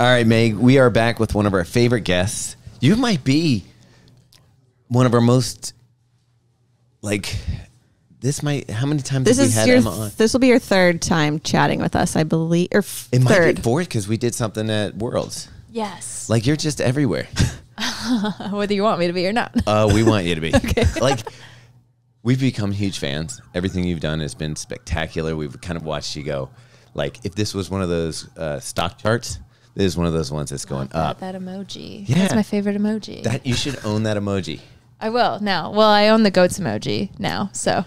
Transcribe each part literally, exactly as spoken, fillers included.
All right, Meg, we are back with one of our favorite guests. You might be one of our most, like, this might, how many times this have we had your, Emma on? This will be your third time chatting with us, I believe, or It third. Might be fourth because we did something at Worlds. Yes. Like, you're just everywhere. Whether you want me to be or not. Uh, we want you to be. Okay. Like, we've become huge fans. Everything you've done has been spectacular. We've kind of watched you go. Like, if this was one of those uh, stock charts, this is one of those ones that's going that, up. That emoji. Yeah. That's my favorite emoji. That you should own that emoji. I will now. Well, I own the goats emoji now, so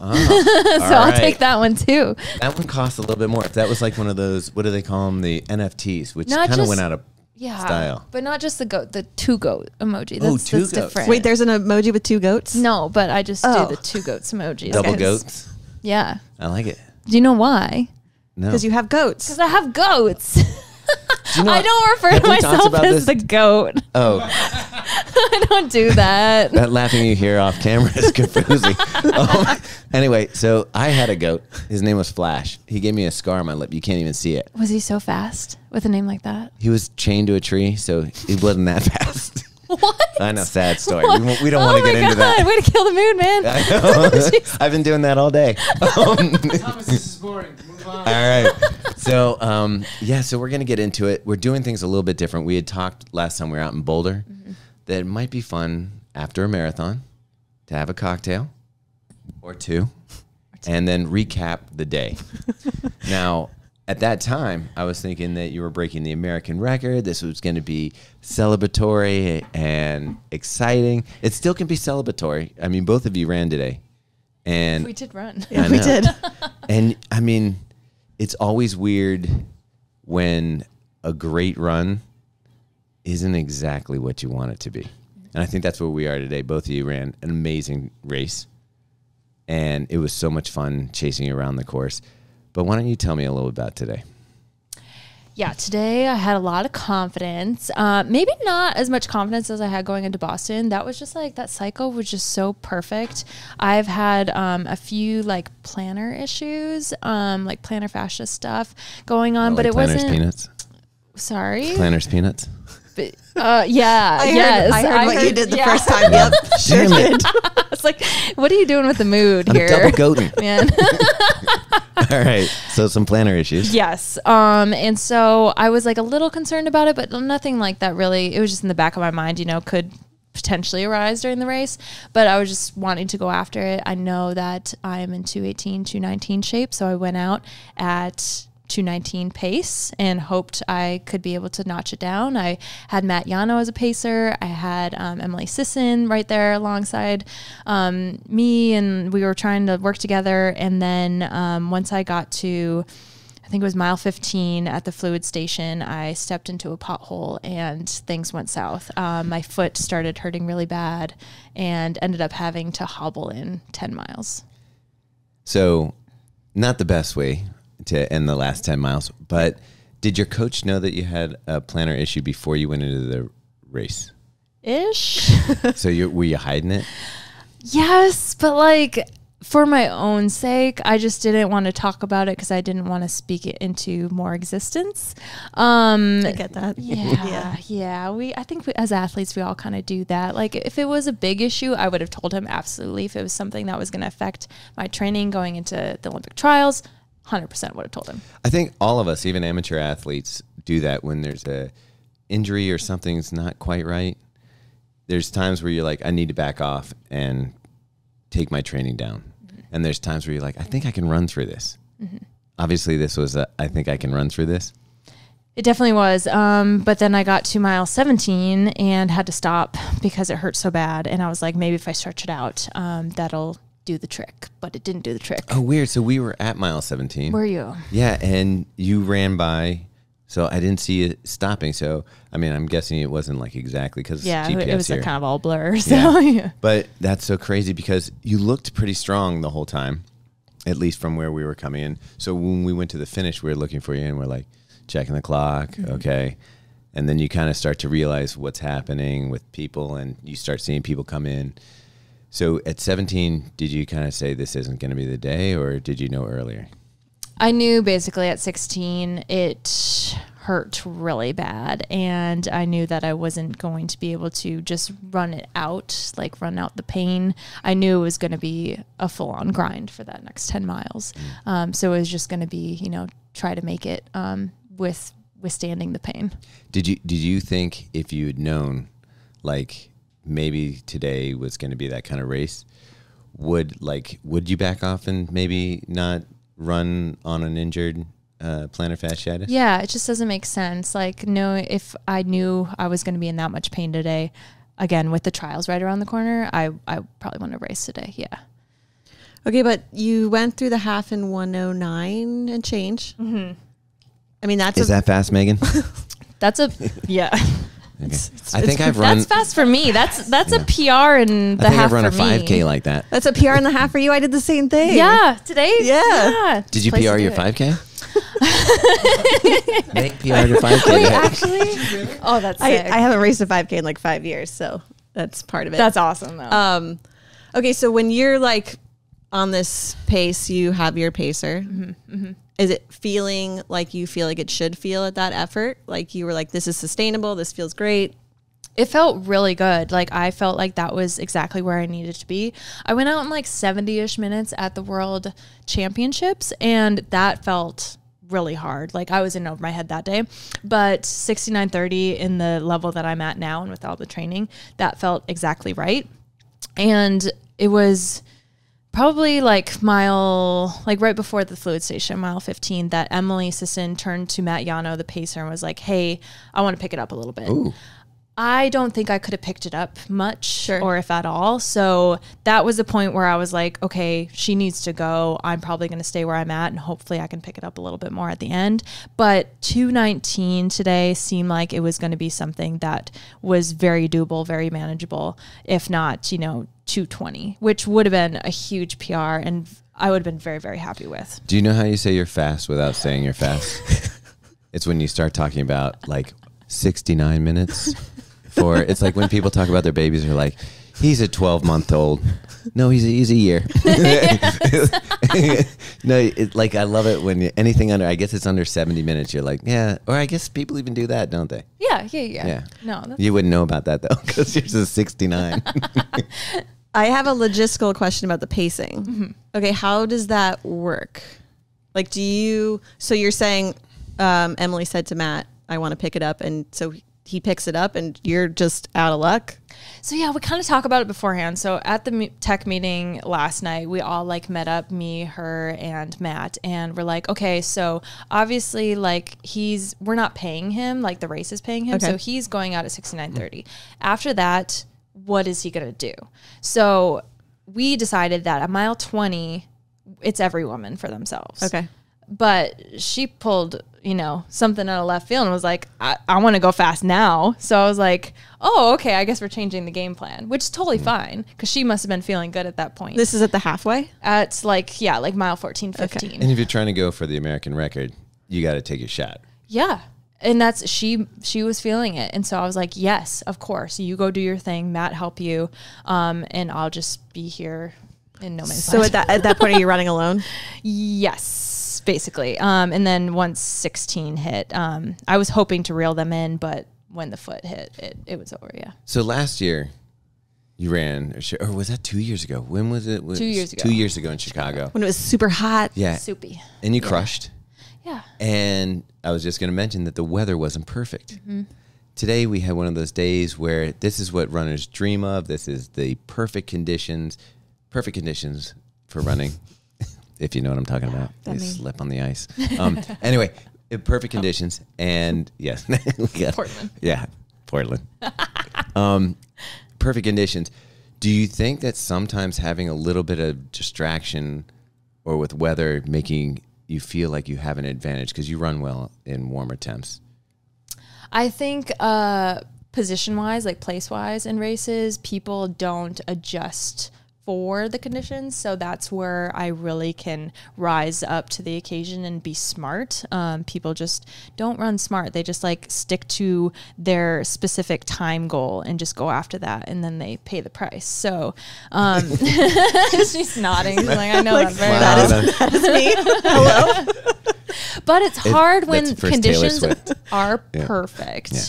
oh, so right. I'll take that one too. That one costs a little bit more. If that was like one of those, what do they call them? The N F Ts, which kind of went out of yeah, style. But not just the goat, the two goat emoji. That's, oh, two that's goats. Different. Wait, there's an emoji with two goats? No, but I just oh. do the two goats emoji. Double guys. Goats. Yeah. I like it. Do you know why? No. Because you have goats. Because I have goats. Do you know I don't refer to myself as this? The goat. Oh. I don't do that. That laughing you hear off camera is confusing. um, anyway, so I had a goat. His name was Flash. He gave me a scar on my lip. You can't even see it. Was he so fast with a name like that? He was chained to a tree, so he wasn't that fast. What? I know, sad story. What? We, we don't oh want to get God. into that. Way to kill the mood, man. I know. I've been doing that all day. Um, Thomas, this is boring. Move on. All right. So, um, yeah, so we're going to get into it. We're doing things a little bit different. We had talked last time we were out in Boulder mm-hmm. that it might be fun after a marathon to have a cocktail or two, or two. and then recap the day. Now, at that time, I was thinking that you were breaking the American record. This was going to be celebratory and exciting. It still can be celebratory. I mean, both of you ran today. And we did run. Yeah, we did. And, I mean, it's always weird when a great run isn't exactly what you want it to be. And I think that's where we are today. Both of you ran an amazing race. And it was so much fun chasing you around the course. But why don't you tell me a little about today? Yeah, today I had a lot of confidence. Uh, maybe not as much confidence as I had going into Boston. That was just like, that cycle was just so perfect. I've had um, a few like plantar issues, um, like plantar fascia stuff going on, but like it wasn't. Peanuts. Sorry? Plantars peanuts. But, uh, yeah, I yes. Heard, I heard I what heard, you did the yeah. first time. Yep, sure did. I was like, what are you doing with the mood I'm here? I'm double goating. Man. All right, so some plantar issues. Yes, um, and so I was like a little concerned about it, but nothing like that really. It was just in the back of my mind, you know, could potentially arise during the race, but I was just wanting to go after it. I know that I'm in two eighteen, two nineteen shape, so I went out at two nineteen pace and hoped I could be able to notch it down. I had Matt Yano as a pacer. I had um, Emily Sisson right there alongside um, me, and we were trying to work together. And then um, once I got to, I think it was mile fifteen at the fluid station, I stepped into a pothole and things went south. Um, my foot started hurting really bad and ended up having to hobble in ten miles. So not the best way to end the last ten miles, but did your coach know that you had a plantar issue before you went into the race? Ish. So you, were you hiding it? Yes, but like for my own sake, I just didn't want to talk about it because I didn't want to speak it into more existence. Um, I get that. Yeah, yeah. yeah we. I think we, as athletes, we all kind of do that. Like if it was a big issue, I would have told him absolutely. If it was something that was going to affect my training going into the Olympic trials, one hundred percent would have told him. I think all of us, even amateur athletes, do that when there's a injury or something's not quite right. There's times where you're like, I need to back off and take my training down. Mm-hmm. And there's times where you're like, I think I can run through this. Mm-hmm. Obviously, this was a, I think I can run through this. It definitely was. Um, but then I got to mile seventeen and had to stop because it hurt so bad. And I was like, maybe if I stretch it out, um, that'll do the trick, but it didn't do the trick. Oh, weird. So we were at mile seventeen. Were you? Yeah, and you ran by, so I didn't see it stopping. So, I mean, I'm guessing it wasn't like exactly because yeah, G P S it was here. Like kind of all blur. So, yeah. yeah. But that's so crazy because you looked pretty strong the whole time, at least from where we were coming in. So when we went to the finish, we were looking for you and we're like checking the clock, mm-hmm. okay. And then you kind of start to realize what's happening with people and you start seeing people come in. So at seventeen, did you kind of say this isn't going to be the day, or did you know earlier? I knew basically at sixteen it hurt really bad, and I knew that I wasn't going to be able to just run it out, like run out the pain. I knew it was going to be a full-on grind for that next ten miles. Um, so it was just going to be, you know, try to make it um, with withstanding the pain. Did you did you think if you had known, like, maybe today was going to be that kind of race, would like would you back off and maybe not run on an injured uh, plantar fasciitis? Yeah, it just doesn't make sense. Like, no, if I knew I was going to be in that much pain today, again, with the trials right around the corner, I I probably want to race today. Yeah. Okay, but you went through the half in one oh nine and change. Mm-hmm. I mean, that's is that fast, Megan? That's a yeah. Okay. It's, it's, I think I've run. That's fast for me. That's that's yeah. a P R and the I think half. I've run for a five K like that. That's a P R and the half for you. I did the same thing. Yeah, today. Yeah. yeah. Did you P R your five K? Make P R your five K. Wait, actually. Oh, that's sick. I, I haven't raced a five K in like five years, so that's part of it. That's awesome, though. Um, okay, so when you're like on this pace, you have your pacer. Mm-hmm, mm-hmm. Is it feeling like you feel like it should feel at that effort? Like you were like, this is sustainable. This feels great. It felt really good. Like I felt like that was exactly where I needed to be. I went out in like seventy-ish minutes at the World Championships, and that felt really hard. Like I was in over my head that day, but sixty-nine thirty in the level that I'm at now and with all the training, that felt exactly right. And it was probably like mile, like right before the fluid station, mile fifteen, that Emily Sisson turned to Matt Yano, the pacer, and was like, hey, I want to pick it up a little bit. Ooh. I don't think I could have picked it up much, sure, or if at all. So that was the point where I was like, okay, she needs to go. I'm probably going to stay where I'm at, and hopefully I can pick it up a little bit more at the end. But two nineteen today seemed like it was going to be something that was very doable, very manageable, if not, you know, two twenty, which would have been a huge P R and I would have been very, very happy with. Do you know how you say you're fast without saying you're fast? It's when you start talking about like sixty-nine minutes for, it's like when people talk about their babies, they're like, he's a twelve month old. No, he's a, he's a year. No, it, like I love it when you, anything under, I guess it's under seventy minutes. You're like, yeah. Or I guess people even do that, don't they? Yeah. Yeah. Yeah. yeah. No, that's you wouldn't know about that though, because you're just sixty-nine. I have a logistical question about the pacing. Mm-hmm. Okay, how does that work? Like, do you, so you're saying, um, Emily said to Matt, I want to pick it up. And so he picks it up and you're just out of luck? So yeah, we kind of talk about it beforehand. So at the me tech meeting last night, we all like met up, me, her, and Matt. And we're like, okay, so obviously like he's, we're not paying him, like the race is paying him. Okay. So he's going out at sixty-nine thirty. After that, what is he going to do? So we decided that at mile twenty, it's every woman for themselves. Okay. But she pulled, you know, something out of left field and was like, I, I want to go fast now. So I was like, oh, okay, I guess we're changing the game plan, which is totally fine because she must have been feeling good at that point. This is at the halfway? At like, yeah, like mile fourteen, fifteen. Okay. And if you're trying to go for the American record, you got to take your shot. Yeah. And that's, she she was feeling it. And so I was like, yes, of course. You go do your thing. Matt, help you. Um, and I'll just be here in no man's land. So at that, at that point, are you running alone? Yes, basically. Um, and then once sixteen hit, um, I was hoping to reel them in, but when the foot hit, it, it was over, yeah. So last year you ran, or was that two years ago? When was it? Was two years ago. Two years ago in Chicago. When it was super hot. Yeah. Soupy. And you yeah. crushed. Yeah. And I was just going to mention that the weather wasn't perfect. Mm-hmm. Today we had one of those days where this is what runners dream of. This is the perfect conditions, perfect conditions for running, if you know what I'm talking yeah, about. They mean. slip on the ice. Um, anyway, perfect conditions. Oh. And yes. yeah, Portland. Yeah, Portland. um, perfect conditions. Do you think that sometimes having a little bit of distraction or with weather making you feel like you have an advantage because you run well in warmer temps? I think uh, position-wise, like place-wise in races, people don't adjust for the conditions. So that's where I really can rise up to the occasion and be smart. Um, people just don't run smart. They just like stick to their specific time goal and just go after that. And then they pay the price. So um, she's nodding. She's like, I know like, that very wow, well. That is, that is me. Hello. But it's hard it, when conditions are yeah. perfect. Yeah.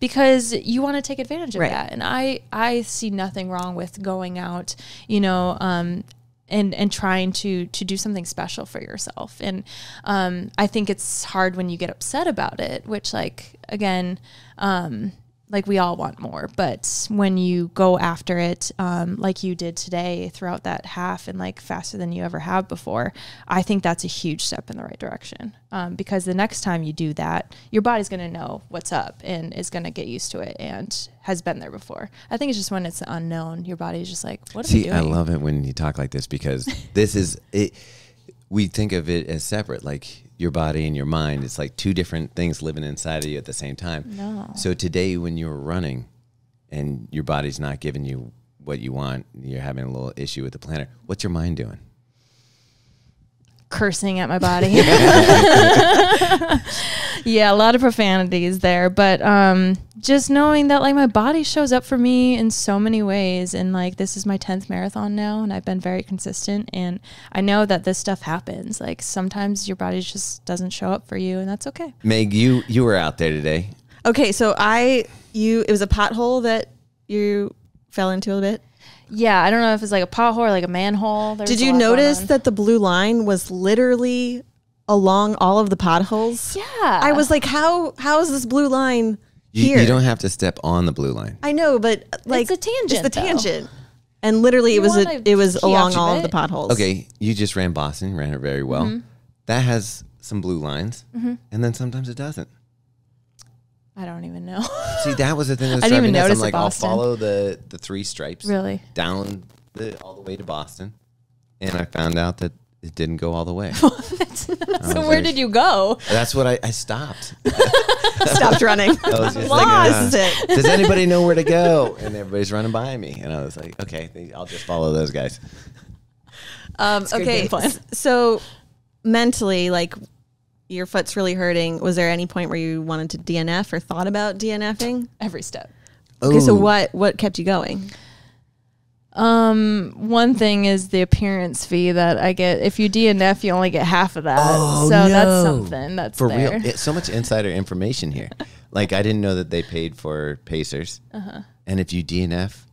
Because you want to take advantage of right. that. And I, I see nothing wrong with going out, you know, um, and, and trying to, to do something special for yourself. And um, I think it's hard when you get upset about it, which like, again, um, like we all want more. But when you go after it, um, like you did today throughout that half and like faster than you ever have before, I think that's a huge step in the right direction. Um, because the next time you do that, your body's going to know what's up and is going to get used to it and has been there before. I think it's just when it's the unknown, your body's just like, what am I doing? See, I love it when you talk like this, because this is it. We think of it as separate, like your body and your mind. It's like two different things living inside of you at the same time. No. So today when you're running and your body's not giving you what you want, you're having a little issue with the planner, what's your mind doing? Cursing at my body. Yeah, a lot of profanities there, but um just knowing that like my body shows up for me in so many ways, and like this is my tenth marathon now, and I've been very consistent, and I know that this stuff happens. Like sometimes your body just doesn't show up for you, and that's okay. Meg, you you were out there today. Okay, so I you it was a pothole that you fell into a bit. Yeah, I don't know if it's like a pothole or like a manhole. There Did you notice that the blue line was literally along all of the potholes? Yeah. I was like, how how is this blue line you, here? You don't have to step on the blue line. I know, but like it's a tangent. It's the tangent. Though. And literally you it was a, it was along all of the potholes. Okay, you just ran Boston, ran it very well. Mm-hmm. That has some blue lines, mm-hmm. and then sometimes it doesn't. I don't even know. See, that was the thing that was I didn't even notice. I'm like, I'll follow the, the three stripes really down the, all the way to Boston. And I found out that it didn't go all the way. That's not, so where did you go? That's what I, I stopped. Stopped running. I was just lost. Like, uh, does anybody know where to go? And everybody's running by me. And I was like, okay, I'll just follow those guys. Um, okay, so mentally, like, your foot's really hurting. Was there any point where you wanted to D N F or thought about D N F ing? Every step. Ooh. Okay, so what what kept you going? Um, one thing is the appearance fee that I get. If you D N F, you only get half of that. Oh, so no. That's something that's for there. Real. It's so much insider information here. Like I didn't know that they paid for pacers. Uh-huh. And if you D N F,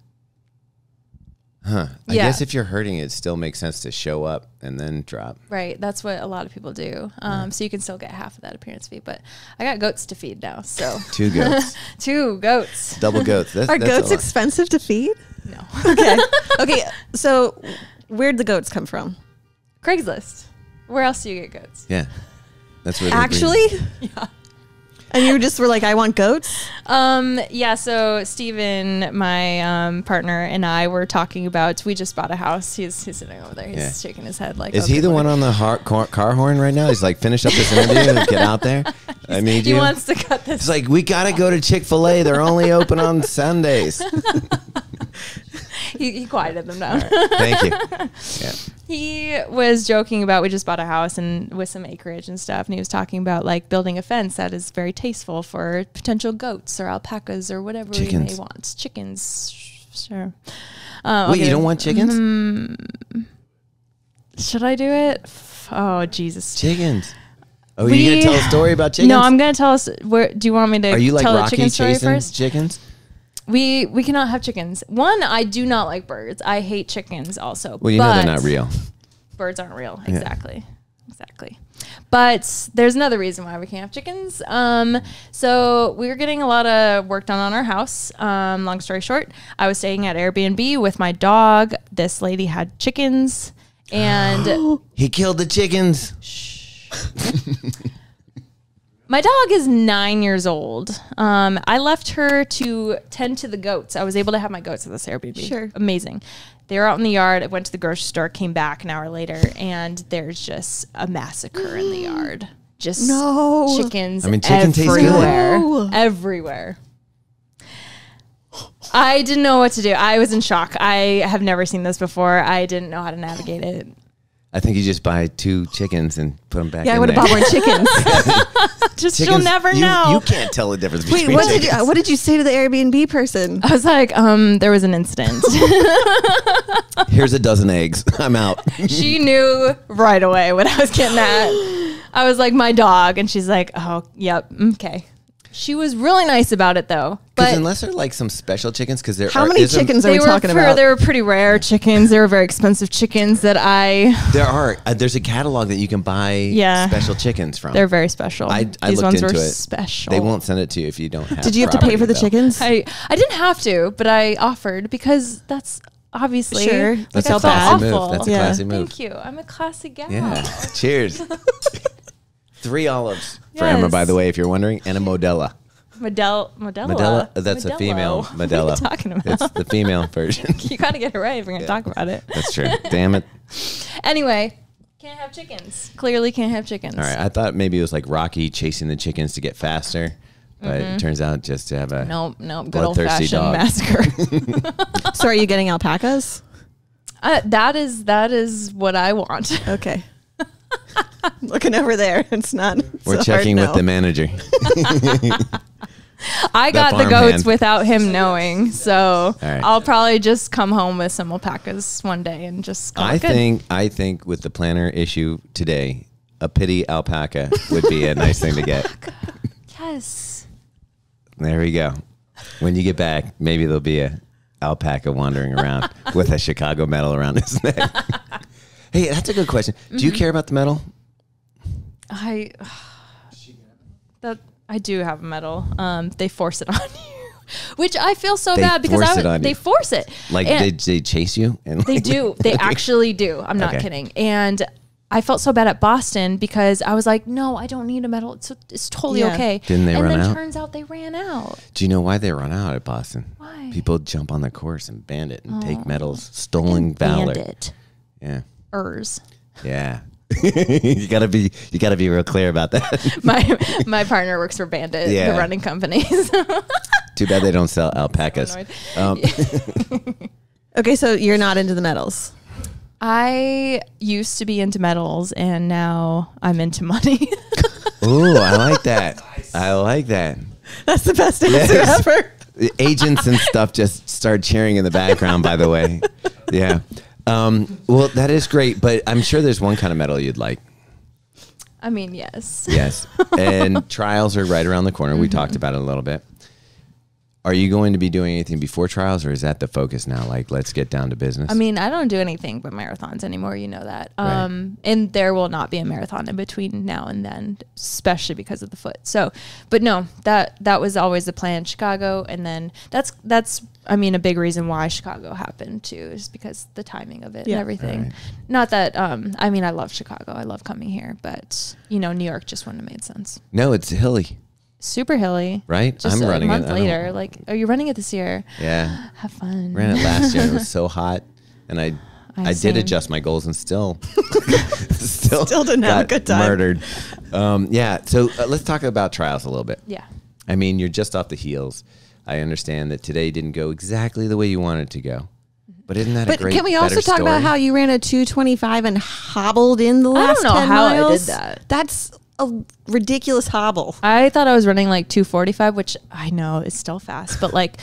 huh. I yeah. guess if you're hurting, it still makes sense to show up and then drop. Right. That's what a lot of people do. Um, yeah. So you can still get half of that appearance fee. But I got goats to feed now. So two goats. Two goats. Double goats. That's, Are that's goats expensive to feed? No. Okay. Okay. So where'd the goats come from? Craigslist. Where else do you get goats? Yeah. That's what Actually? Yeah. And you just were like, I want goats? Um, yeah, so Steven, my um, partner, and I were talking about, we just bought a house. He's, he's sitting over there. He's yeah. shaking his head like, is he the one on the har car, car horn right now? He's like, finish up this interview and get out there. I need you. He wants to cut this. He's like, we got to go to Chick-fil-A. They're only open on Sundays. He, he quieted them down. Right. Thank you. Yeah. He was joking about, we just bought a house and with some acreage and stuff, and he was talking about like building a fence that is very tasteful for potential goats or alpacas or whatever we may want. Chickens, sure. Um, Wait, you don't want chickens? Mm, should I do it? Oh Jesus, chickens. Oh, we, you gonna tell a story about chickens? No, I'm gonna tell us. Where do you want me to? Are you like tell Rocky the chicken story first? Chickens. We we cannot have chickens. One, I do not like birds. I hate chickens also. Well, you know they're not real. Birds aren't real. Exactly. Yeah. Exactly. But there's another reason why we can't have chickens. Um, so we were getting a lot of work done on our house. Um, long story short, I was staying at Airbnb with my dog. This lady had chickens. And he killed the chickens. Shh. My dog is nine years old. Um, I left her to tend to the goats. I was able to have my goats at this Airbnb. Sure. Amazing. They were out in the yard. I went to the grocery store, came back an hour later, and there's just a massacre in the yard. Just no. chickens I mean, chicken everywhere. Tastes good. Everywhere. I didn't know what to do. I was in shock. I have never seen this before. I didn't know how to navigate it. I think you just buy two chickens and put them back yeah, in there. Yeah, I would have bought more chickens. Just chickens, she'll never you, know. You can't tell the difference between Wait, what chickens. Did you, what did you say to the Airbnb person? I was like, um, there was an incident. Here's a dozen eggs. I'm out. She knew right away when I was getting that. I was like, my dog. And she's like, oh, yep, okay. She was really nice about it, though. Because unless they're like some special chickens, because there how are, many chickens are we talking for, about? They were pretty rare chickens. They were very expensive chickens that I. There are uh, there's a catalog that you can buy yeah. special chickens from. They're very special. I, I These looked ones into were it. Special. They won't send it to you if you don't. Have Did you have to pay for the though. Chickens? I I didn't have to, but I offered because that's. Obviously, sure. Like that's, that's, classy move. That's yeah. a classy move. Thank you. I'm a classy gal. Yeah. Cheers. Three olives yes. for Emma, by the way, if you're wondering, and a Modella. Model, Modella. Modella. That's Modella. A female Modella. What are you talking about? It's the female version. You got to get it right if we're going to yeah. talk about it. That's true. Damn it. Anyway, can't have chickens. Clearly, can't have chickens. All right. I thought maybe it was like Rocky chasing the chickens to get faster. But mm-hmm. it turns out just to have a nope, nope, good old-fashioned massacre. So are you getting alpacas? Uh, that is that is what I want. Okay. Looking over there. It's not. We're checking with the manager. I got the goats without him knowing, so I'll probably just come home with some alpacas one day and just call it good. I think I think with the planner issue today, a pity alpaca would be a nice thing to get. Yes. There we go. When you get back, maybe there'll be a alpaca wandering around with a Chicago medal around his neck. Hey, that's a good question. Mm-hmm. Do you care about the medal? I uh, that I do have a medal. Um, they force it on you, which I feel so they bad because I would, they force it. Like they, they chase you? And they like, do. They like, actually do. I'm not okay. kidding. And I felt so bad at Boston because I was like, no, I don't need a medal. It's, it's totally yeah. okay. Didn't they and run out? And then turns out they ran out. Do you know why they run out at Boston? Why? People jump on the course and bandit and oh, take medals. Stolen valor. Bandit. Yeah. Ers. Yeah. you gotta be you gotta be real clear about that. my my partner works for Bandit, yeah. the running company. So. Too bad they don't sell alpacas. Um. Okay, so you're not into the medals. I used to be into medals, and now I'm into money. Ooh, I like that. I like that. That's the best answer yes. ever. Agents and stuff just start cheering in the background, by the way. Yeah. Um, well, that is great, but I'm sure there's one kind of medal you'd like. I mean, yes. Yes. And trials are right around the corner. Mm-hmm. We talked about it a little bit. Are you going to be doing anything before trials, or is that the focus now? Like, let's get down to business. I mean, I don't do anything but marathons anymore. You know that. Right. Um, and there will not be a marathon in between now and then, especially because of the foot. So, but no, that, that was always the plan in Chicago. And then that's, that's, I mean, a big reason why Chicago happened too, is because the timing of it yeah. and everything. Right. Not that, um, I mean, I love Chicago. I love coming here, but you know, New York just wouldn't have made sense. No, it's hilly. Super hilly, right? Just I'm a running month it. Later, like, oh, you're running it this year. Yeah, have fun. Ran it last year. It was so hot, and I, I, I did adjust my goals, and still, still, still didn't have a good time. Murdered. Um, yeah. So uh, let's talk about trials a little bit. Yeah. I mean, you're just off the heels. I understand that today didn't go exactly the way you wanted to go. But isn't that but a great, can we also talk story? About how you ran a two twenty-five and hobbled in the last ten miles? I don't know how miles. I did that. That's a ridiculous hobble. I thought I was running like two forty-five, which I know is still fast, but like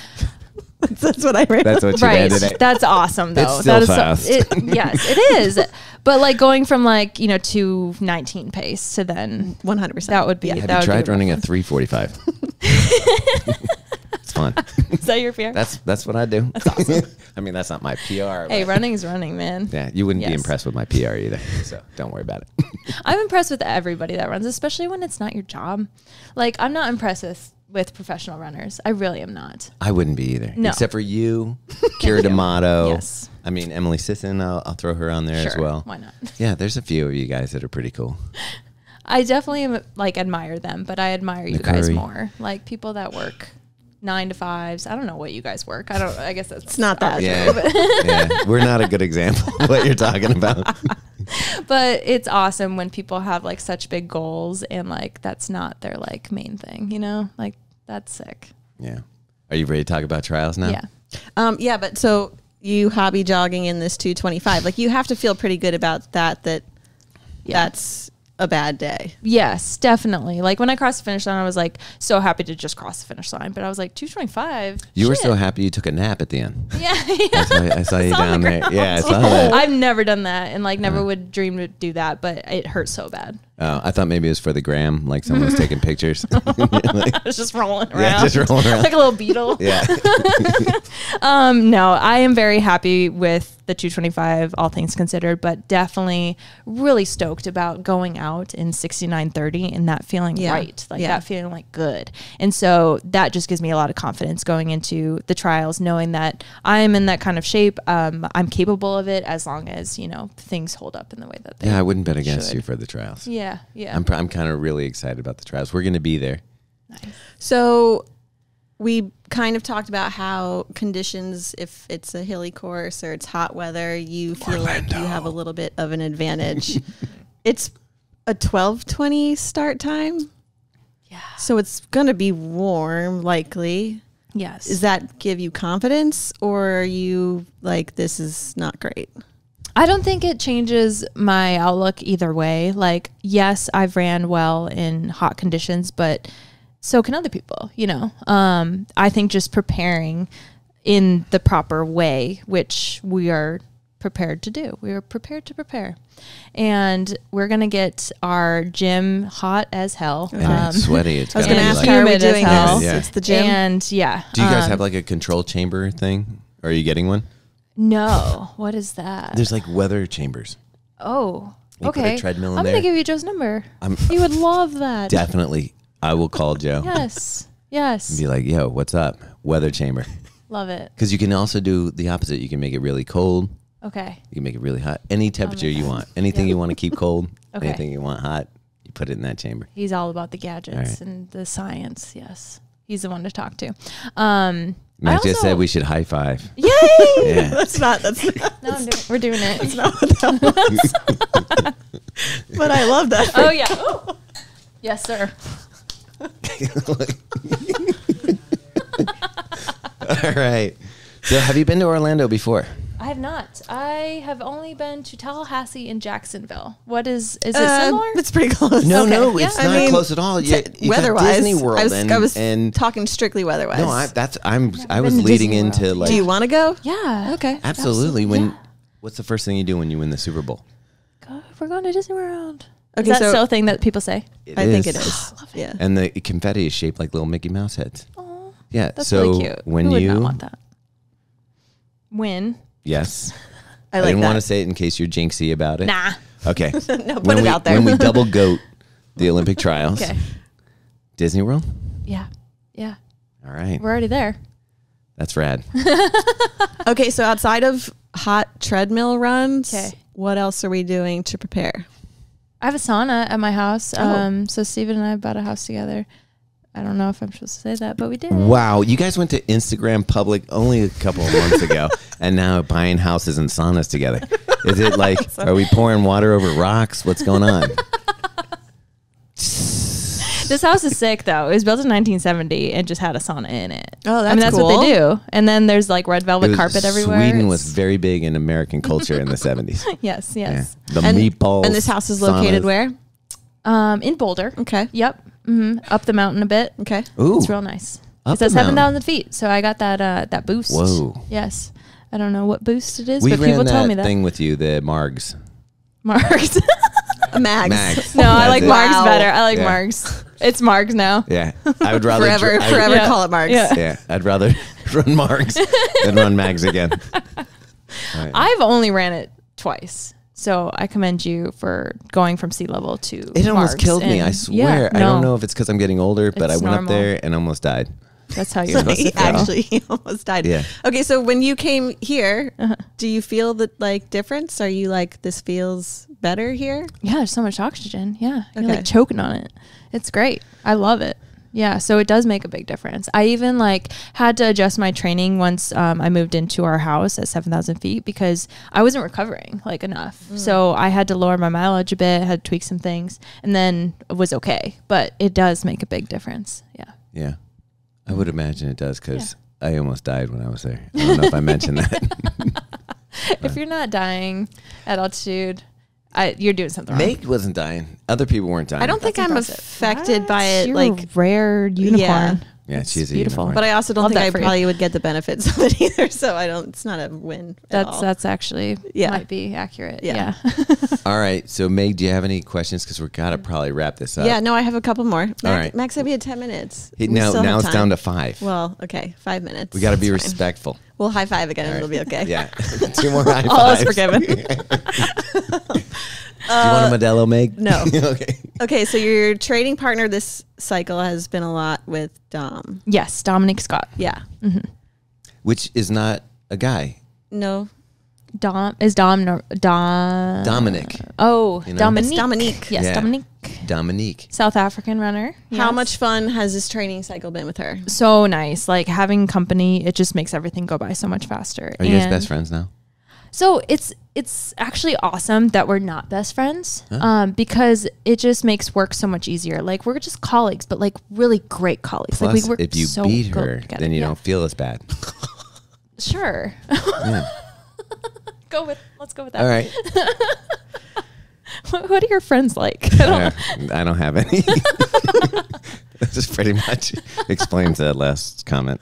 that's what I ran. That's what you right. did. That's awesome though. It's still that fast. Is so, it, yes, it is. But like going from like, you know, two nineteen pace to then one hundred percent. That would be. Yeah. Have that you tried running a three forty-five? It's fun. Is that your P R? That's that's what I do. That's awesome. I mean, that's not my P R. Hey, running's running, man. Yeah, you wouldn't yes. be impressed with my P R either, so don't worry about it. I'm impressed with everybody that runs, especially when it's not your job. Like, I'm not impressed with, with professional runners. I really am not. I wouldn't be either. No. Except for you, Kira D'Amato. Yes. I mean, Emily Sisson, I'll, I'll throw her on there sure, as well. Why not? Yeah, there's a few of you guys that are pretty cool. I definitely am, like admire them, but I admire you guys more. Like, people that work nine to fives. I don't know what you guys work. I don't, I guess that's, it's not that. Yeah. Yeah. We're not a good example of what you're talking about. But it's awesome when people have like such big goals and like, that's not their like main thing, you know, like that's sick. Yeah. Are you ready to talk about trials now? Yeah. Um, yeah, but so you hobby jogging in this two twenty-five, like you have to feel pretty good about that, that yeah. that's a bad day. Yes, definitely. Like when I crossed the finish line, I was like so happy to just cross the finish line, but I was like two twenty-five. You shit. Were so happy you took a nap at the end. Yeah. yeah. I saw, I saw you saw down the there. Yeah, I saw that. I've never done that and like never uh, would dream to do that, but it hurt so bad. Oh, I thought maybe it was for the gram, like someone was taking pictures. Like, I was just rolling around. Yeah, just rolling around. Like a little beetle. Yeah. um, no, I am very happy with the two twenty-five, all things considered, but definitely really stoked about going out in sixty-nine thirty and that feeling yeah. right. Like yeah. that feeling like good. And so that just gives me a lot of confidence going into the trials, knowing that I'm in that kind of shape. Um, I'm capable of it as long as, you know, things hold up in the way that they Yeah, I wouldn't bet against should. you for the trials. Yeah. Yeah, yeah. I'm, I'm kind of really excited about the trials. We're going to be there. Nice. So we kind of talked about how conditions, if it's a hilly course or it's hot weather, you feel Orlando. like you have a little bit of an advantage. It's a twelve twenty start time. Yeah. So it's going to be warm, likely. Yes. Does that give you confidence, or are you like, this is not great? I don't think it changes my outlook either way. Like, yes, I've ran well in hot conditions, but so can other people, you know? Um, I think just preparing in the proper way, which we are prepared to do. We are prepared to prepare. And we're going to get our gym hot as hell. And um, it's sweaty. It's I was going to ask you, like, are we doing this? Yeah. It's the gym. And yeah. Do you guys um, have like a control chamber thing? Are you getting one? No. What is that? There's like weather chambers. Oh, you okay. Put a treadmill in I'm going to give you Joe's number. I'm, you would love that. Definitely. I will call Joe. Yes. Yes. And be like, yo, what's up? Weather chamber. Love it. Because you can also do the opposite. You can make it really cold. Okay. You can make it really hot. Any temperature oh you want. Anything yeah. you want to keep cold. Okay. Anything you want hot, you put it in that chamber. He's all about the gadgets right. and the science. Yes. He's the one to talk to. Um, Matt just said we should high five. Yay! Yeah. That's not. That's not. No, I'm doing, we're doing it. That's not what that was. But I love that. Oh yeah. Ooh. Yes, sir. All right. So, have you been to Orlando before? I have not. I have only been to Tallahassee and Jacksonville. What is, is it uh, similar? It's pretty close. No, okay. no, yeah. it's I not mean, close at all. You, you weather-wise. Disney World. I was, and, I was and talking strictly weather-wise. No, I, that's, I'm, yeah, I was leading into like. Do you want to go? Yeah. Okay. Absolutely. absolutely. When, yeah. What's the first thing you do when you win the Super Bowl? God, we're going to Disney World. Okay, is that so, still a thing that people say? I is. think it is. Love it. Yeah. And the confetti is shaped like little Mickey Mouse heads. Aww. Yeah. That's so really cute. When Who would you not want that? When. Yes. I, like I didn't that. want to say it in case you're jinxy about it. Nah. Okay. no, put when it we, out there. When we double goat the Olympic trials. Okay. Disney World? Yeah. Yeah. All right. We're already there. That's rad. Okay. So outside of hot treadmill runs, okay. what else are we doing to prepare? I have a sauna at my house. Oh. Um, so Steven and I bought a house together. I don't know if I'm supposed to say that, but we did. Wow. You guys went to Instagram public only a couple of months ago, and now buying houses and saunas together. Is it like, are we pouring water over rocks? What's going on? This house is sick, though. It was built in nineteen seventy and just had a sauna in it. Oh, that's I mean, that's cool. what they do. And then there's like red velvet carpet everywhere. Sweden was very big in American culture in the seventies. Yes, yes. Yeah. The and, meatballs. And this house is located saunas. where? Um, in Boulder. Okay. Yep. Mm-hmm. Up the mountain a bit. Okay. Ooh. It's real nice. Up it says seven thousand feet. So I got that uh, that boost. Whoa. Yes. I don't know what boost it is, we but people tell me that. We ran that thing with you, the Margs. Margs. Mags. Mags. No, That's I like it. Margs wow. better. I like yeah. Margs. It's Margs now. Yeah. I would rather forever, forever yeah. call it Margs. Yeah. yeah. I'd rather run Margs than run Mags again. Right. I've only ran it twice. So I commend you for going from sea level to It almost Margs killed me, I swear. Yeah, no. I don't know if it's because I'm getting older, but it's I went normal. up there and almost died. That's how you're so supposed he, to feel. Actually, he almost died. Yeah. Okay, so when you came here, uh-huh. do you feel the like, difference? Are you like, this feels better here? Yeah, there's so much oxygen. Yeah, okay. You're like choking on it. It's great. I love it. Yeah, so it does make a big difference. I even like had to adjust my training once um, I moved into our house at seven thousand feet because I wasn't recovering like enough. Mm. So I had to lower my mileage a bit, had to tweak some things, and then it was okay. But it does make a big difference. Yeah. Yeah. I would imagine it does because I almost died when I was there. I don't know if I mentioned that. If you're not dying at altitude, I, you're doing something Meg wrong. Meg wasn't dying. Other people weren't dying. I don't That's think impressive. I'm affected what? by it. You're like rare unicorn. Yeah, yeah she's beautiful. Unicorn. But I also don't Love think I probably you. would get the benefits of it either. So I don't. It's not a win. That's at all. that's actually yeah. might be accurate. Yeah. yeah. All right. So Meg, do you have any questions? Because we're gotta probably wrap this up. Yeah. No, I have a couple more. Max, all right. Max said we had ten minutes. Hey, now now it's time. down to five. Well, okay, five minutes. We gotta that's be fine. respectful. We'll high five again. Right. It'll be okay. Yeah. Two more high fives. All is forgiven. Uh, Do you want a Modelo, Meg? No. Okay. Okay, so your trading partner this cycle has been a lot with Dom. Yes, Dominique Scott. Yeah. Mm-hmm. Which is not a guy. No. Dom is Dom Dom Dominic. Oh, you know? Dominique. Dominique. Yes, yeah. Dominique. Dominique. South African runner. Yes. How much fun has this training cycle been with her? So nice. Like having company, it just makes everything go by so much faster. Are you and guys best friends now? So it's it's actually awesome that we're not best friends huh? um, because it just makes work so much easier. Like we're just colleagues, but like really great colleagues. Plus, like we work if you so beat her, together. then you yeah. don't feel as bad. Sure. Yeah. Go with. Let's go with that. All right. what, what are your friends like? I don't, uh, I don't have any. That just pretty much explains that last comment.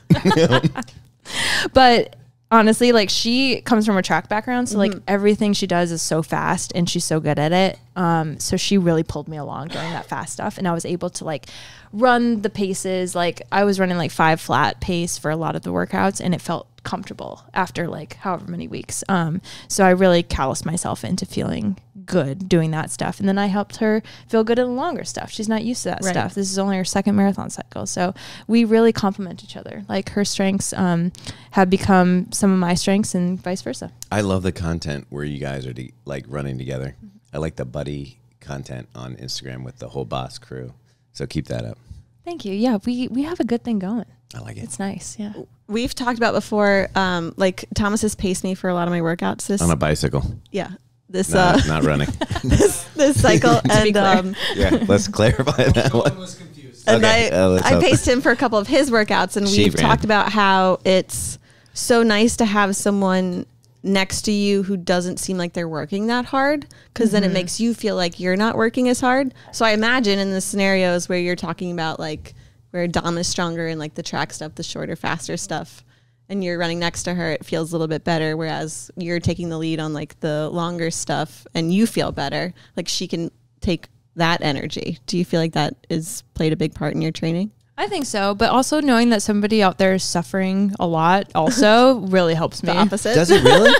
But. Honestly, like she comes from a track background, so mm-hmm. like everything she does is so fast and she's so good at it. Um, so she really pulled me along during that fast stuff, and I was able to like run the paces. Like I was running like five flat pace for a lot of the workouts, and it felt comfortable after like however many weeks. Um, so I really calloused myself into feeling good doing that stuff. And then I helped her feel good in the longer stuff. She's not used to that right. stuff. This is only her second marathon cycle. So we really complement each other. Like her strengths um, have become some of my strengths and vice versa. I love the content where you guys are like running together. Mm-hmm. I like the buddy content on Instagram with the whole Boss crew. So keep that up. Thank you. Yeah, we, we have a good thing going. I like it. It's nice. Yeah. We've talked about before, um, like Thomas has paced me for a lot of my workouts. This, on a bicycle. Yeah. This no, uh, not running. this, this cycle and um, yeah, let's clarify that one. Was confused. And okay. I, uh, I paced him for a couple of his workouts, and she we've ran. talked about how it's so nice to have someone next to you who doesn't seem like they're working that hard, because mm-hmm. then it makes you feel like you're not working as hard. So I imagine in the scenarios where you're talking about like where Dom is stronger and like the track stuff, the shorter, faster stuff, and you're running next to her, it feels a little bit better, whereas you're taking the lead on like the longer stuff and you feel better. Like she can take that energy. Do you feel like that is played a big part in your training? I think so, but also knowing that somebody out there is suffering a lot also really helps me. The opposite. Does it really?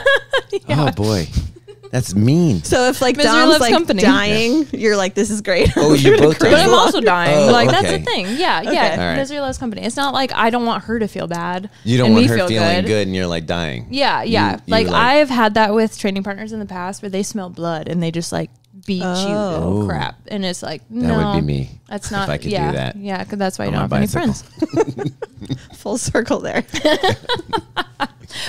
Yeah. Oh boy. That's mean. So if like Dom's like company. dying, yeah. you're like, this is great. Oh, you're both dying. But I'm also dying. Oh, like okay. that's the thing. Yeah, okay. yeah. Right. Misery loves company. It's not like I don't want her to feel bad. You don't and want her feel feeling good. good and you're like dying. Yeah, yeah. You, you like, like I've had that with training partners in the past where they smell blood and they just like beat oh. you oh. crap. And it's like, no. That would be me. That's not. If I could yeah, do that. Yeah, because that's why you don't have bicycle. any friends. Full circle there.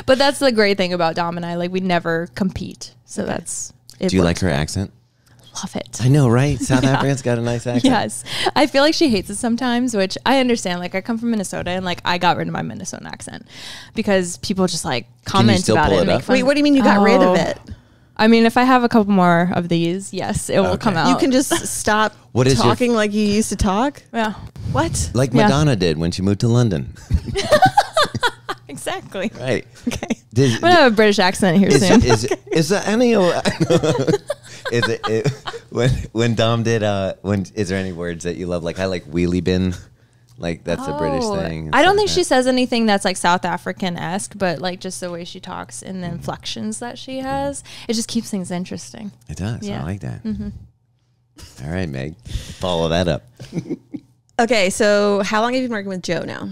But that's the great thing about Dom and I. Like we never compete. So okay. that's it. Do you like her well. accent? Love it. I know, right? South yeah. African's got a nice accent. Yes. I feel like she hates it sometimes, which I understand. Like I come from Minnesota and like I got rid of my Minnesota accent because people just like comment about it. it and make fun. Wait, what do you mean you got oh. rid of it? I mean, if I have a couple more of these, yes, it will okay. come out. You can just stop what is talking like you used to talk. Yeah. What? Like yeah. Madonna did when she moved to London. Exactly. Right. Okay. Did, I'm going to have a British accent here is, soon. Is, okay. is, is there any... is it, it, when, when Dom did... Uh, when Is there any words that you love? Like, I like wheelie bin. Like, that's oh, a British thing. I don't think like she says anything that's, like, South African-esque, but, like, just the way she talks and the inflections that she has. It just keeps things interesting. It does. Yeah. I like that. Mm-hmm. All right, Meg. Follow that up. Okay, so how long have you been working with Joe now?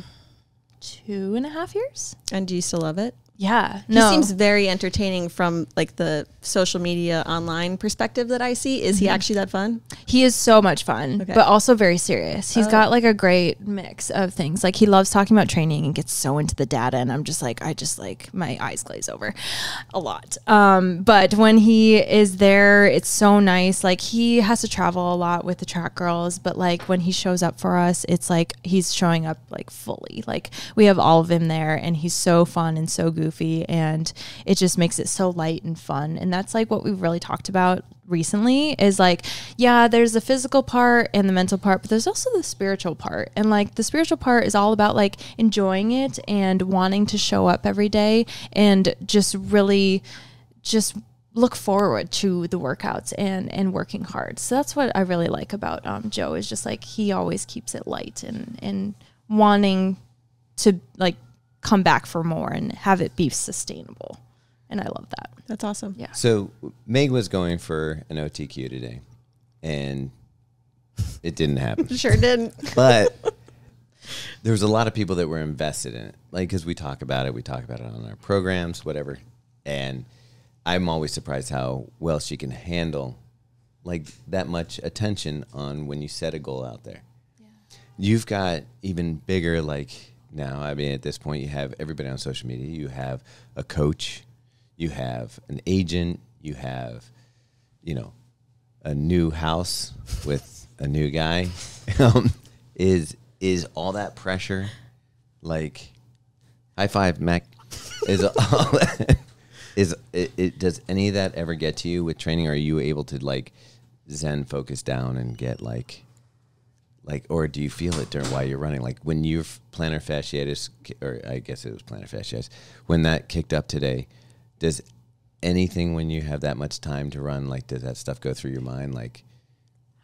Two and a half years. And do you still love it? Yeah, no. He seems very entertaining from like the social media online perspective that I see. Is mm-hmm. he actually that fun? He is so much fun, okay. but also very serious. He's oh. got like a great mix of things. Like he loves talking about training and gets so into the data, and I'm just like, I just like my eyes glaze over a lot. Um, but when he is there, it's so nice. Like he has to travel a lot with the track girls, but like when he shows up for us, it's like he's showing up like fully. Like we have all of him there, and he's so fun and so goofy. And it just makes it so light and fun. And that's like what we've really talked about recently is like, yeah, there's the physical part and the mental part, but there's also the spiritual part. And like the spiritual part is all about like enjoying it and wanting to show up every day and just really just look forward to the workouts and, and working hard. So that's what I really like about um, Joe is just like, he always keeps it light and, and wanting to like come back for more and have it be sustainable. And I love that. That's awesome. Yeah. So Meg was going for an O T Q today and it didn't happen. Sure didn't. But there was a lot of people that were invested in it. Like, cause we talk about it, we talk about it on our programs, whatever. And I'm always surprised how well she can handle like that much attention on when you set a goal out there. Yeah. You've got even bigger, like, now, I mean, at this point, you have everybody on social media. You have a coach, you have an agent, you have, you know, a new house with a new guy. Um, is is all that pressure, like, high five, Mac? Is all that, is it, it? Does any of that ever get to you with training? Are you able to like zen focus down and get like? Like, or do you feel it during while you're running? Like when your plantar fasciitis, or I guess it was plantar fasciitis, when that kicked up today, does anything when you have that much time to run, like does that stuff go through your mind? Like,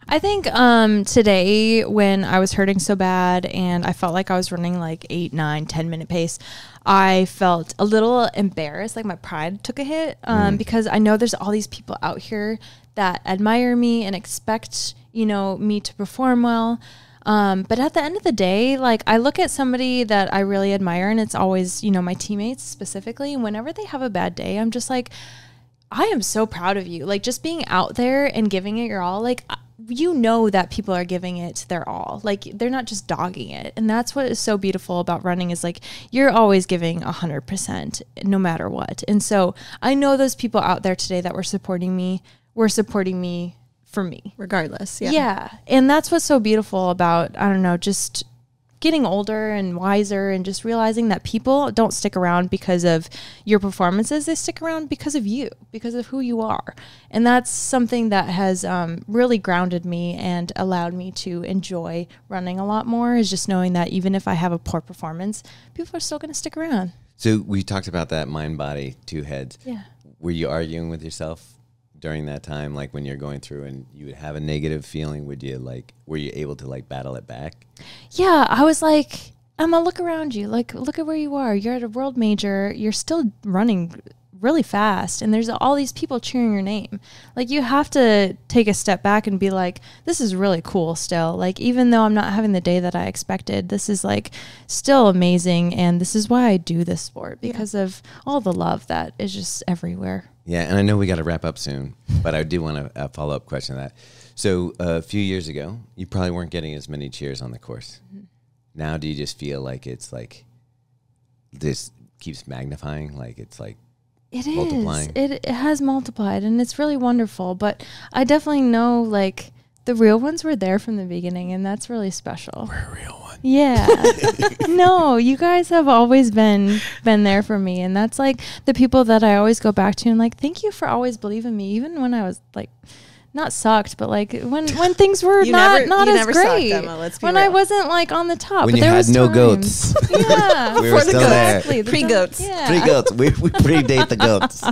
I think um, today when I was hurting so bad and I felt like I was running like eight, nine, ten minute pace, I felt a little embarrassed. Like my pride took a hit um, mm. because I know there's all these people out here that admire me and expect, you know, me to perform well. Um, but at the end of the day, like I look at somebody that I really admire and it's always, you know, my teammates specifically, whenever they have a bad day, I'm just like, I am so proud of you. Like just being out there and giving it your all, like, you know that people are giving it their all. Like they're not just dogging it. And that's what is so beautiful about running is like, you're always giving a hundred percent no matter what. And so I know those people out there today that were supporting me, were supporting me for me regardless. Yeah. Yeah. And that's what's so beautiful about, I don't know, just getting older and wiser and just realizing that people don't stick around because of your performances. They stick around because of you, because of who you are. And that's something that has um, really grounded me and allowed me to enjoy running a lot more is just knowing that even if I have a poor performance, people are still going to stick around. So we talked about that mind, body, two heads. Yeah. Were you arguing with yourself during that time, like when you're going through and you would have a negative feeling, would you like, were you able to like battle it back? Yeah. I was like, Emma, look around you. Like, look at where you are. You're at a world major. You're still running really fast. And there's all these people cheering your name. Like you have to take a step back and be like, this is really cool still. Like, even though I'm not having the day that I expected, this is like still amazing. And this is why I do this sport because yeah. of all the love that is just everywhere. Yeah, and I know we got to wrap up soon, but I do want a, a follow-up question to that. So uh, a few years ago, you probably weren't getting as many cheers on the course. Mm-hmm. Now do you just feel like it's like this keeps magnifying, like it's like it multiplying? It is. It, it has multiplied, and it's really wonderful. But I definitely know like the real ones were there from the beginning, and that's really special. We're a real one. Yeah. No, you guys have always been been there for me, and that's like the people that I always go back to and like, thank you for always believing me, even when I was like not sucked, but like when when things were you not never, not you as never great. Sucked, Emma, let's be when real. I wasn't like on the top, when but you there had was no times. Goats. Yeah, we before were still goats. There. Pre goats. Yeah. Pre goats. We we predate the goats.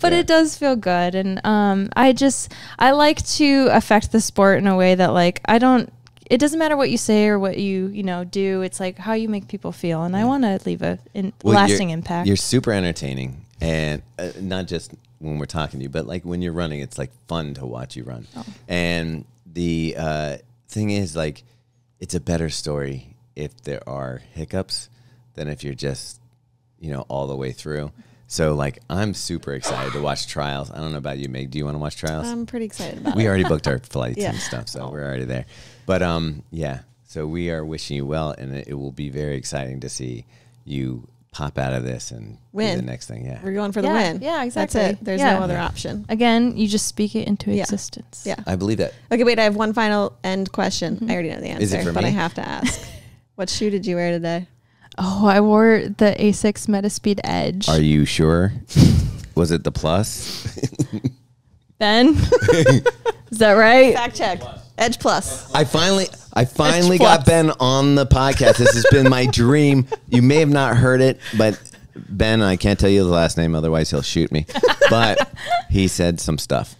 But yeah. It does feel good. And um, I just, I like to affect the sport in a way that like, I don't, it doesn't matter what you say or what you, you know, do. It's like how you make people feel. And yeah. I want to leave a in well, lasting you're, impact. You're super entertaining. And uh, not just when we're talking to you, but like when you're running, it's like fun to watch you run. Oh. And the uh, thing is like, it's a better story if there are hiccups than if you're just you know, all the way through. So, like, I'm super excited to watch trials. I don't know about you, Meg. Do you want to watch trials? I'm pretty excited about we it. We already booked our flights yeah. and stuff, so we're already there. But, um, yeah, so we are wishing you well, and it, it will be very exciting to see you pop out of this and win the next thing. Yeah, we're going for the yeah. win. Yeah, exactly. That's it. There's yeah. no other yeah. option. Again, you just speak it into yeah. existence. Yeah. I believe that. Okay, wait, I have one final end question. Mm-hmm. I already know the answer, Is it for but me? I have to ask. What shoe did you wear today? Oh, I wore the Asics Metaspeed Edge. Are you sure? Was it the plus? Ben? Is that right? Fact check. Edge Plus. I finally I finally got Ben on the podcast. This has been my dream. You may have not heard it, but Ben, I can't tell you the last name, otherwise he'll shoot me. But he said some stuff.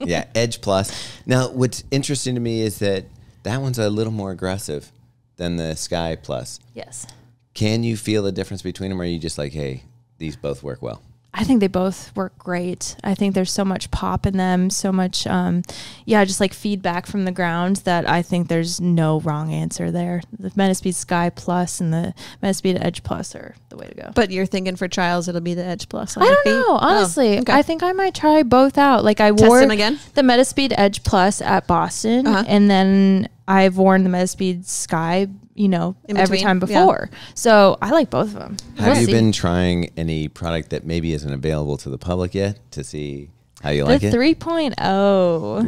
Yeah, Edge Plus. Now, what's interesting to me is that that one's a little more aggressive than the Sky Plus. Yes. Can you feel the difference between them, or are you just like, hey, these both work well? I think they both work great. I think there's so much pop in them, so much, um, yeah, just like feedback from the ground that I think there's no wrong answer there. The Metaspeed Sky Plus and the Metaspeed Edge Plus are the way to go. But you're thinking for trials it'll be the Edge Plus on I don't feet? know, honestly. Oh, okay. I think I might try both out. Like I Test wore them again? the Metaspeed Edge Plus at Boston, uh-huh. and then I've worn the Metaspeed Sky, you know, every time before. Yeah. So I like both of them. Have we'll you see. been trying any product that maybe isn't available to the public yet to see how you the like it? The three point oh,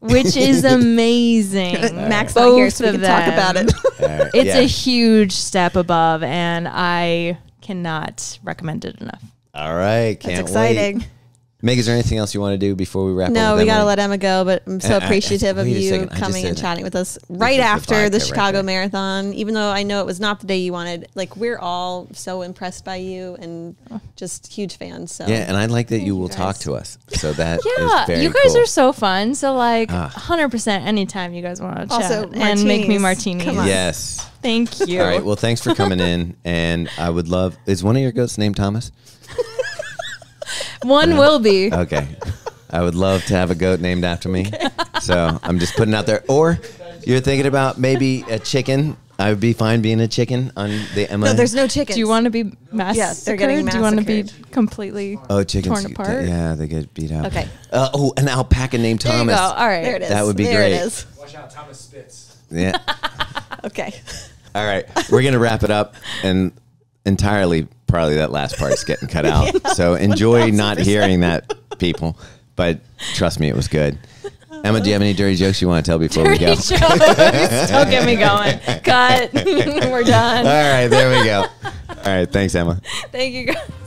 which is amazing. Max both not here, so we can them. talk about it. Right. It's yeah. a huge step above, and I cannot recommend it enough. All right. Can't That's exciting. Wait. Meg, is there anything else you want to do before we wrap up? No, we got to let Emma go, but I'm so appreciative of you coming and chatting with us right after the Chicago Marathon, even though I know it was not the day you wanted. Like, we're all so impressed by you and just huge fans. So. Yeah, and I like that you will talk to us. So that is very cool. Yeah, you guys are so fun. So, like, one hundred percent anytime you guys want to chat and make me martinis. Yes. Thank you. All right, well, thanks for coming in. And I would love, is one of your goats named Thomas? One will be. Okay. I would love to have a goat named after me. Okay. So I'm just putting out there. Or you're thinking about maybe a chicken. I would be fine being a chicken on the Emma. No, there's no chickens. Do you want to be massacred? Yes, they're getting massacred. Do you want to be completely oh, chickens, torn apart? Yeah, they get beat up. Okay. Uh, oh, an alpaca named Thomas. There you go. All right. There it is. That would be there great. It is. Watch out, Thomas spits. Yeah. Okay. All right. We're going to wrap it up and entirely... Probably that last part is getting cut out. Yeah, so enjoy not hearing that, people. But trust me, it was good. Emma, do you have any dirty jokes you want to tell before dirty we go? Jokes. Don't get me going. Cut. We're done. All right, there we go. All right, thanks, Emma. Thank you, guys.